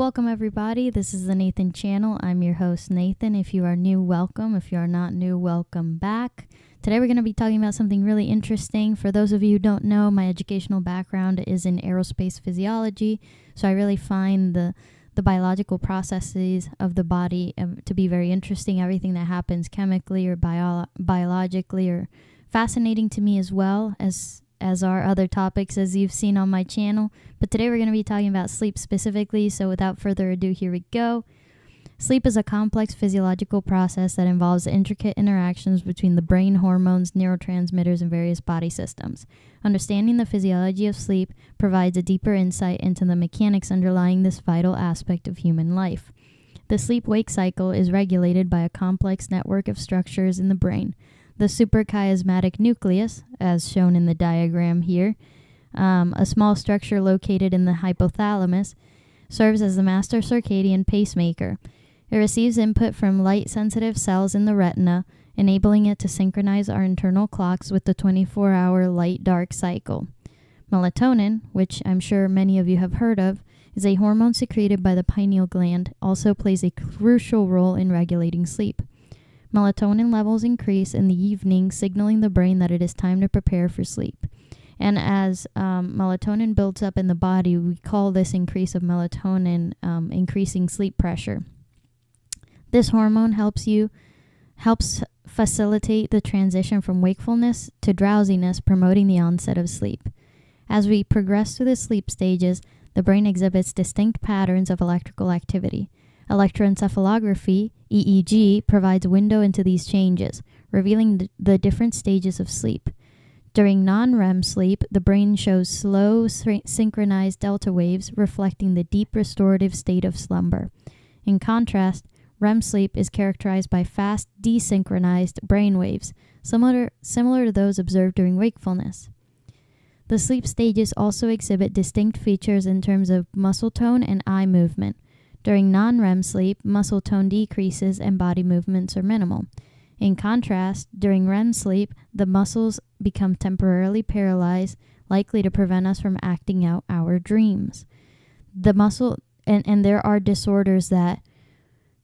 Welcome everybody, this is the Nathan Channel. I'm your host Nathan. If you are new, welcome. If you are not new, welcome back. Today we're going to be talking about something really interesting. For those of you who don't know, my educational background is in aerospace physiology, so I really find the biological processes of the body to be very interesting. Everything that happens chemically or biologically are fascinating to me, as well as are other topics, as you've seen on my channel. But today we're going to be talking about sleep specifically, so without further ado, here we go. Sleep is a complex physiological process that involves intricate interactions between the brain, hormones, neurotransmitters, and various body systems. Understanding the physiology of sleep provides a deeper insight into the mechanics underlying this vital aspect of human life. The sleep-wake cycle is regulated by a complex network of structures in the brain. The suprachiasmatic nucleus, as shown in the diagram here, a small structure located in the hypothalamus, serves as the master circadian pacemaker. It receives input from light-sensitive cells in the retina, enabling it to synchronize our internal clocks with the 24-hour light-dark cycle. Melatonin, which I'm sure many of you have heard of, is a hormone secreted by the pineal gland, also plays a crucial role in regulating sleep. Melatonin levels increase in the evening, signaling the brain that it is time to prepare for sleep. And as melatonin builds up in the body, we call this increase of melatonin increasing sleep pressure. This hormone helps facilitate the transition from wakefulness to drowsiness, promoting the onset of sleep. As we progress through the sleep stages, the brain exhibits distinct patterns of electrical activity. Electroencephalography, EEG, provides a window into these changes, revealing the different stages of sleep. During non-REM sleep, the brain shows slow, synchronized delta waves, reflecting the deep restorative state of slumber. In contrast, REM sleep is characterized by fast, desynchronized brain waves, similar to those observed during wakefulness. The sleep stages also exhibit distinct features in terms of muscle tone and eye movement. During non-REM sleep, muscle tone decreases and body movements are minimal. In contrast, during REM sleep, the muscles become temporarily paralyzed, likely to prevent us from acting out our dreams. The muscle, and there are disorders that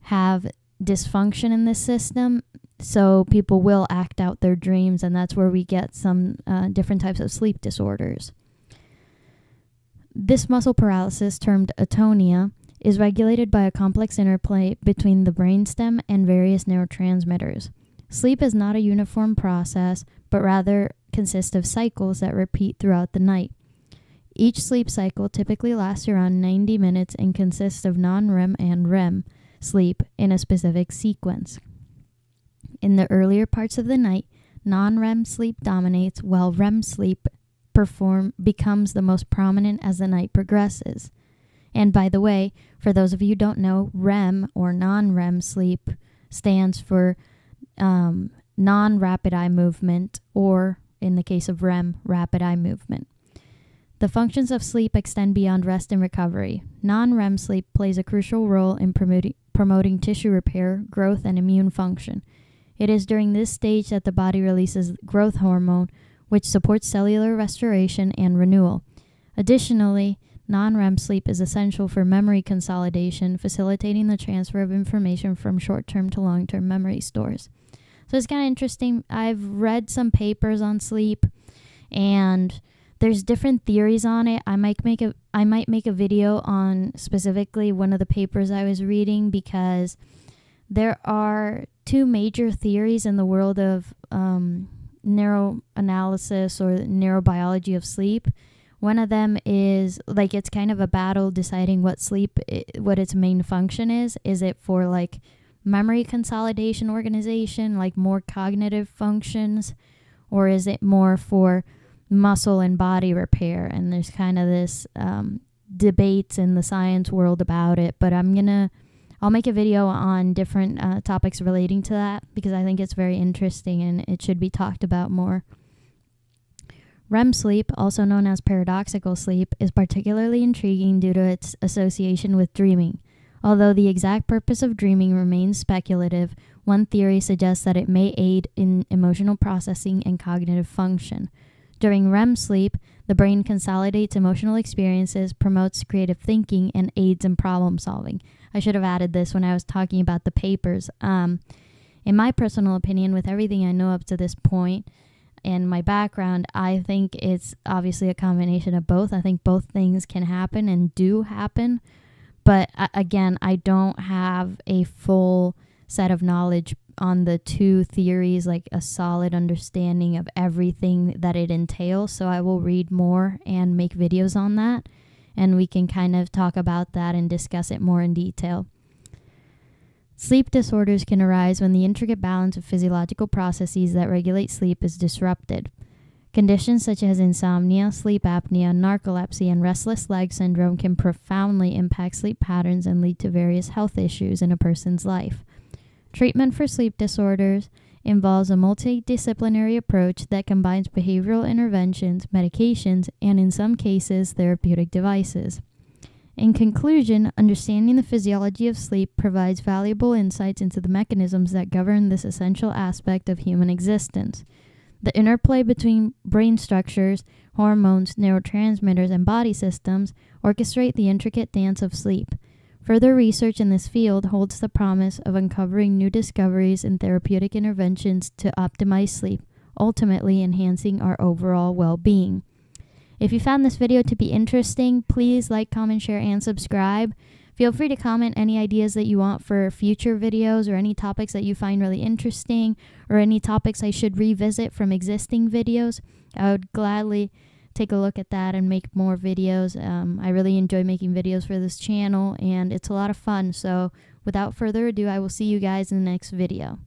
have dysfunction in this system, so people will act out their dreams, and that's where we get some different types of sleep disorders. This muscle paralysis, termed atonia, is regulated by a complex interplay between the brainstem and various neurotransmitters. Sleep is not a uniform process, but rather consists of cycles that repeat throughout the night. Each sleep cycle typically lasts around 90 minutes and consists of non-REM and REM sleep in a specific sequence. In the earlier parts of the night, non-REM sleep dominates, while REM sleep becomes the most prominent as the night progresses. And by the way, for those of you who don't know, REM or non-REM sleep stands for non-rapid eye movement, or in the case of REM, rapid eye movement. The functions of sleep extend beyond rest and recovery. Non-REM sleep plays a crucial role in promoting tissue repair, growth, and immune function. It is during this stage that the body releases growth hormone, which supports cellular restoration and renewal. Additionally, non-REM sleep is essential for memory consolidation, facilitating the transfer of information from short-term to long-term memory stores. So it's kind of interesting. I've read some papers on sleep, and there's different theories on it. I might make a video on specifically one of the papers I was reading, because there are two major theories in the world of neuroanalysis or neurobiology of sleep. One of them is, like, it's kind of a battle deciding what sleep, what its main function is. Is it for, like, memory consolidation, organization, like more cognitive functions, or is it more for muscle and body repair? And there's kind of this debates in the science world about it. But I'll make a video on different topics relating to that, because I think it's very interesting and it should be talked about more. REM sleep, also known as paradoxical sleep, is particularly intriguing due to its association with dreaming. Although the exact purpose of dreaming remains speculative, one theory suggests that it may aid in emotional processing and cognitive function. During REM sleep, the brain consolidates emotional experiences, promotes creative thinking, and aids in problem solving. I should have added this when I was talking about the papers. In my personal opinion, with everything I know up to this point and my background, I think it's obviously a combination of both. I think both things can happen and do happen. But again, I don't have a full set of knowledge on the two theories, like a solid understanding of everything that it entails. So I will read more and make videos on that, and we can kind of talk about that and discuss it more in detail. Sleep disorders can arise when the intricate balance of physiological processes that regulate sleep is disrupted. Conditions such as insomnia, sleep apnea, narcolepsy, and restless leg syndrome can profoundly impact sleep patterns and lead to various health issues in a person's life. Treatment for sleep disorders involves a multidisciplinary approach that combines behavioral interventions, medications, and in some cases, therapeutic devices. In conclusion, understanding the physiology of sleep provides valuable insights into the mechanisms that govern this essential aspect of human existence. The interplay between brain structures, hormones, neurotransmitters, and body systems orchestrate the intricate dance of sleep. Further research in this field holds the promise of uncovering new discoveries and therapeutic interventions to optimize sleep, ultimately enhancing our overall well-being. If you found this video to be interesting, please like, comment, share, and subscribe. Feel free to comment any ideas that you want for future videos or any topics that you find really interesting or any topics I should revisit from existing videos. I would gladly take a look at that and make more videos. I really enjoy making videos for this channel and it's a lot of fun. So without further ado, I will see you guys in the next video.